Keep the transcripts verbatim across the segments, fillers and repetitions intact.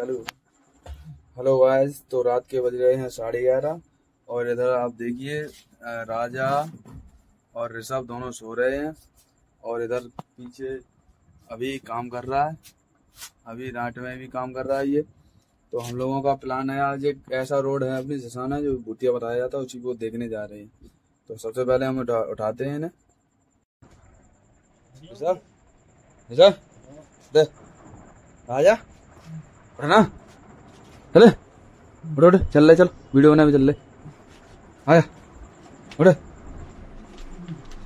चलो hello guys, तो रात के बज रहे हैं साढ़े ग्यारह। और इधर आप देखिए राजा और ऋषभ दोनों सो रहे हैं और इधर पीछे अभी काम कर रहा है, अभी रात में भी काम कर रहा है ये। तो हम लोगों का प्लान है आज, एक ऐसा रोड है अपनी जिसाना जो भूतिया बताया जाता है, उसी को देखने जा रहे हैं। तो सबसे पहले हम उठा, उठाते हैं ना ऋषभ। ऋषभ दे राजा ना, चले उठे उठे, चल ले, चल वीडियो बना भी, चल ले आया, उठे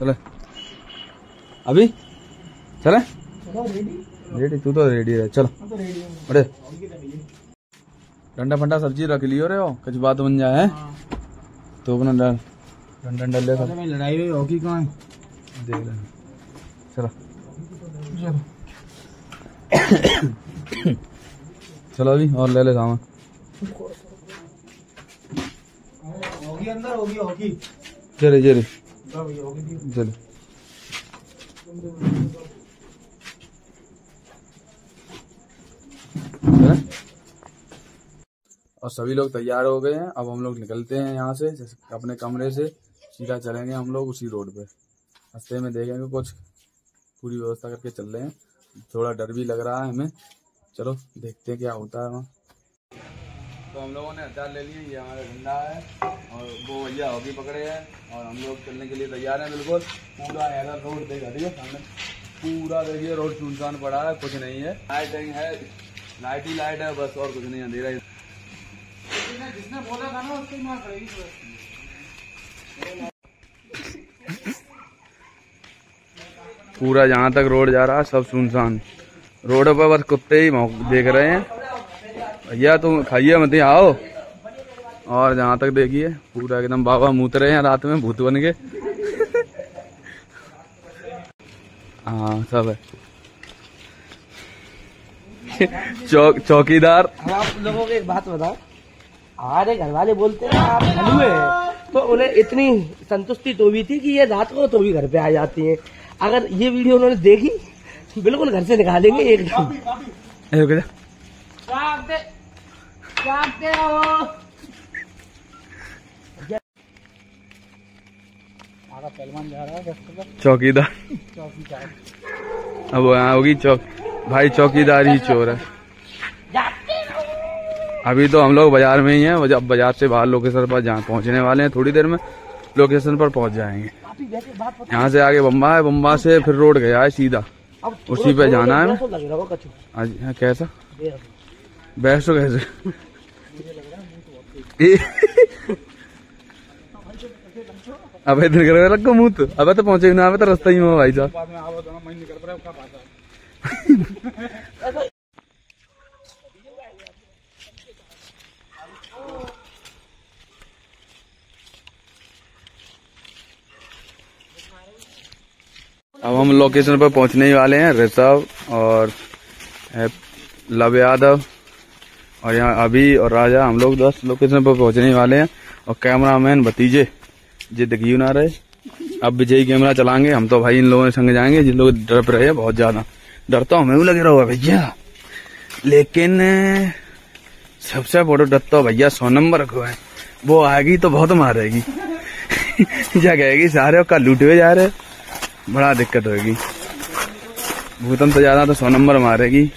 चले अभी, चले रेडी, तू तो रेडी है, चल उठे। डंडा फंडा सब्जी रख लियो रे, हो कुछ बात बन जाए तो अपना डर डंडा डल ले। लड़ाई हुई होगी कहाँ देख ले, चलो चलो चलो अभी और ले ले सामान। होगी अंदर, होगी होगी चले चले चले। और सभी लोग तैयार हो गए हैं, अब हम लोग निकलते हैं यहाँ से अपने कमरे से, सीधा चलेंगे हम लोग उसी रोड पे। रास्ते में देखेंगे कुछ, पूरी व्यवस्था करके चल रहे हैं, थोड़ा डर भी लग रहा है हमें। चलो देखते हैं क्या होता है वहाँ। तो हम लोगों ने हथियार ले लिए, ये हमारा झंडा है और वो भैया हॉकी पकड़े हैं और हम लोग चलने के लिए तैयार हैं बिल्कुल। पूरा ऐसा रोड देखा, ठीक है सामने पूरा देखिए रोड सुनसान पड़ा है, कुछ नहीं है, लाइटिंग है, लाइट ही लाइट है बस और कुछ नहीं, अंधेरा ही। जिसने बोला था ना उसकी मार पड़ेगी। पूरा जहाँ तक रोड जा रहा है सब सुनसान, रोड पर बस कुत्ते ही देख रहे हैं। भैया तुम खाइए मत, आओ। और जहाँ तक देखिए पूरा एकदम बाबा मूत रहे हैं रात में भूत बन के। हाँ सब है चौक चौकीदार। आप लोगों को एक बात बताओ, हमारे घर वाले बोलते हैं आप हलुए हैं, तो उन्हें इतनी संतुष्टि तो भी थी कि ये रात को तो भी घर पे आ जाती है। अगर ये वीडियो उन्होंने देखी बिल्कुल घर से निकालेंगे एकदम। पहलवान जा रहा है चौकीदार, चौकीदार अब यहाँ होगी चौक, भाई चौकीदार ही चोर है। अभी तो हम लोग बाजार में ही हैं, जब बाजार से बाहर लोकेशन पर जहाँ पहुँचने वाले हैं, थोड़ी देर में लोकेशन पर पहुँच जाएंगे। यहाँ से आगे बम्बा है, बम्बा से फिर रोड गया है सीधा, उसी पे जाना है। आज कैसा बैस हो कैसे अबे लगो मुँह, तो अबे तो पहुंचे ना, अबे तो रास्ता ही हुआ भाई साहब। अब हम लोकेशन पर पहुंचने वाले हैं, ऋषभ और लव यादव और यहाँ अभी और राजा, हम लोग दस लोकेशन पर पहुंचने वाले हैं। और कैमरामैन भतीजे जे दिखी ना रहे, अब विजयी कैमरा चलाएंगे हम, तो भाई इन लोगों के संग जाएंगे जिन लोग डर रहे हैं बहुत ज्यादा। डरता हूँ मैं भी लगे रहा भैया, लेकिन सबसे बड़ो डरता हूँ भैया सौ नंबर को है, वो आएगी तो बहुत मारेगी जगेगी सारे का लूटे जा रहे, बड़ा दिक्कत होगी। भूतम तो ज्यादा तो सौ नंबर मारेगी।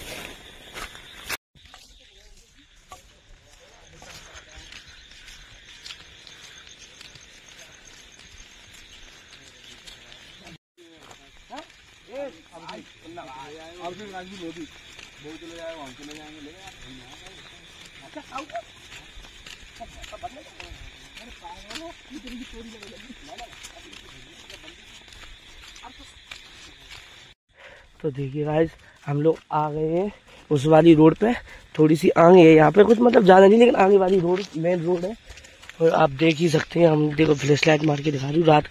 तो देखिए गाइस हम लोग आ गए हैं उस वाली रोड पे, थोड़ी सी आगे है यहाँ पे, कुछ मतलब ज़्यादा नहीं लेकिन आगे वाली रोड मेन रोड है। और आप देख ही सकते हैं, हम देखो फ्लैश लाइट मार के दिखा रही हूँ रात,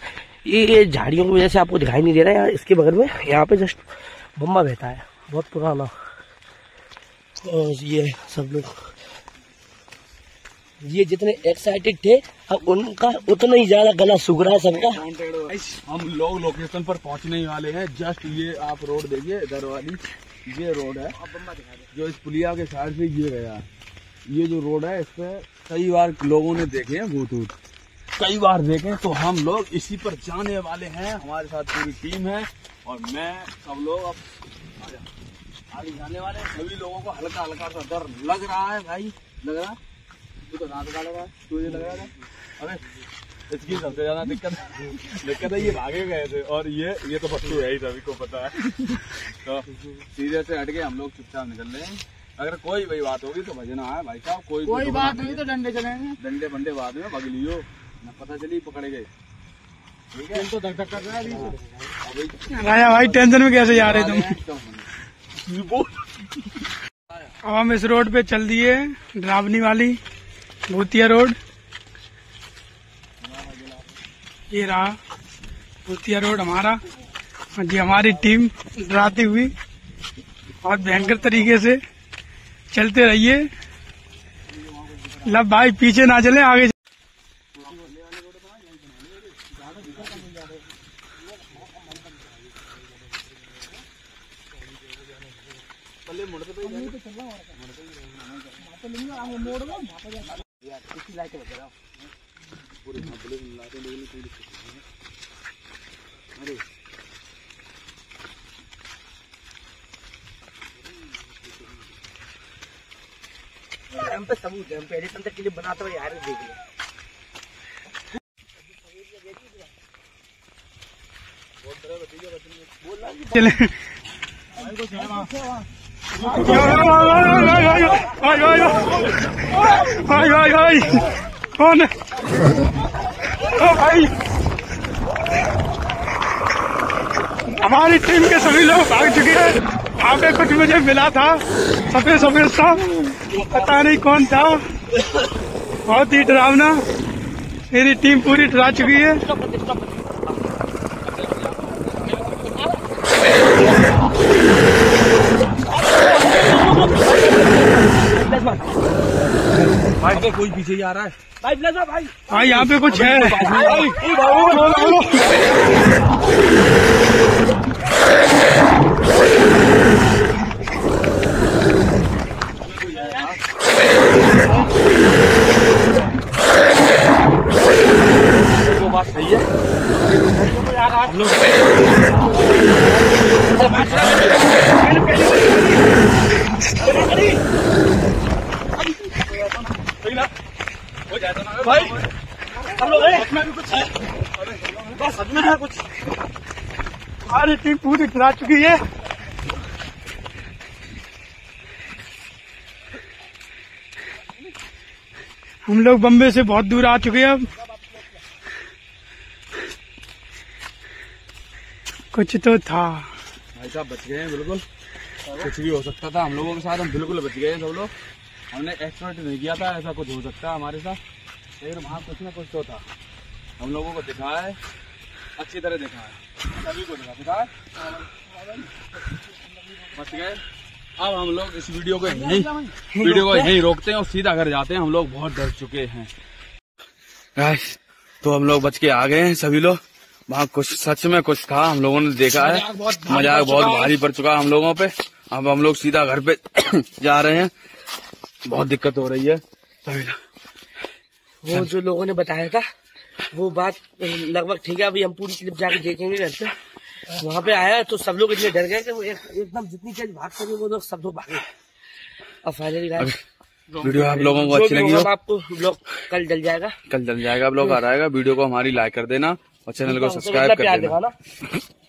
ये झाड़ियों की वजह से आपको दिखाई नहीं दे रहा है। यहाँ इसके बगल में यहाँ पे जस्ट बम्बा बहता है, बहुत पुराना। और ये सब लोग ये जितने एक्साइटेड थे अब उनका उतना ही ज्यादा गला सूख रहा है सबका। हम लोग लोकेशन पर पहुंचने वाले हैं, जस्ट ये आप रोड देखिए इधर वाली, ये रोड है जो इस पुलिया के साइड से गिर गया। ये जो रोड है इस पर कई बार लोगों ने देखे हैं भूत, कई बार देखे। तो हम लोग इसी पर जाने वाले हैं, हमारे साथ पूरी टीम है और मैं, सब लोग अब आगे जाने वाले हैं। सभी लोगों को हल्का हल्का सा डर लग रहा है भाई, लग रहा है तो रात का लग रहा है, तुझे लग रहा है। अरे इसकी सबसे ज्यादा दिक्कत दिक्कत है ये भागे गए थे और ये ये तो पक्की है ही, सभी को पता है। तो सीधे से हट के हम लोग चुपचाप निकल रहे हैं। अगर कोई वही बात होगी तो भजना है भाई साहब, कोई कोई बात होगी तो डंडे चलेंगे, डंडे बंडे बाद में, भग लियो ना, पता चली पकड़े गए। ठीक है, तो धक धक कर रहा है राजा भाई, टेंशन में कैसे जा रहे तुम। अब हम इस रोड पे चल दिए, डरावनी वाली भूतिया रोड। ये रहा भूतिया रोड हमारा, जी हमारी टीम डराती हुई और भयंकर तरीके से। चलते रहिए लब भाई, पीछे ना चले आगे। पूरे भागले में लाते लोगों ने कोई दिक्कत नहीं है। अरे हम पे सबूत है, हम पहले तंत्र के लिए बनाते हुए यार देख ले। बहुत बड़ा भतीजा बच्चन बोल रहा है चले भाई को जय मां। भाई भाई भाई भाई भाई कौन है? ओ भाई, हमारी टीम के सभी लोग भाग चुके हैं। आगे कुछ मुझे मिला था सफेद सफेद सा, पता नहीं कौन था, बहुत ही डरावना। मेरी टीम पूरी डरा चुकी है। भाई कोई पीछे ही आ रहा है भाई, भाई भाई यहाँ पे कुछ है। वो बात सही है, हम लोग भाई हम लोग भी कुछ है, बस हद में है कुछ। हमारी टीम पूरी डरा चुकी है। हम लोग बम्बे से बहुत दूर आ चुके हैं। अब कुछ तो था भाई साहब, बच गए हैं बिल्कुल। कुछ भी हो सकता था, हम लोगों के साथ हम बिल्कुल बच गए हैं सब लोग। हमने एक्सपेक्ट नहीं किया था ऐसा कुछ हो सकता हमारे साथ, लेकिन वहाँ कुछ ना कुछ तो था। हम लोगों को दिखा है, अच्छी तरह दिखा है, सभी को दिखा दिखा बच गए। अब हम लोग इस वीडियो को यहीं वीडियो को यहीं रोकते हैं और सीधा घर जाते हैं। हम लोग बहुत डर चुके हैं। तो हम लोग बच के आ गए हैं सभी लोग। वहाँ कुछ सच में कुछ था, हम लोगों ने देखा है। मजाक बहुत भारी पड़ चुका है हम लोगों पे। अब हम लोग सीधा घर पे जा रहे हैं। बहुत दिक्कत हो रही है। वो जो लोगों ने बताया था वो बात लगभग ठीक है। अभी हम पूरी क्लिप जाके देखेंगे घर पे। वहाँ पे आया तो सब लोग इतने डर गए कि वो एक, एकदम जितनी चीज भाग सके वो लोग सब लोग भागे। और फाइनली वीडियो आप लोगों को अच्छी लगी हो, आपको ब्लॉग कल डल जाएगा, कल डल जाएगा ब्लॉग आ जाएगा। वीडियो को हमारी लाइक कर देना और चैनल को सब्सक्राइब कर देना।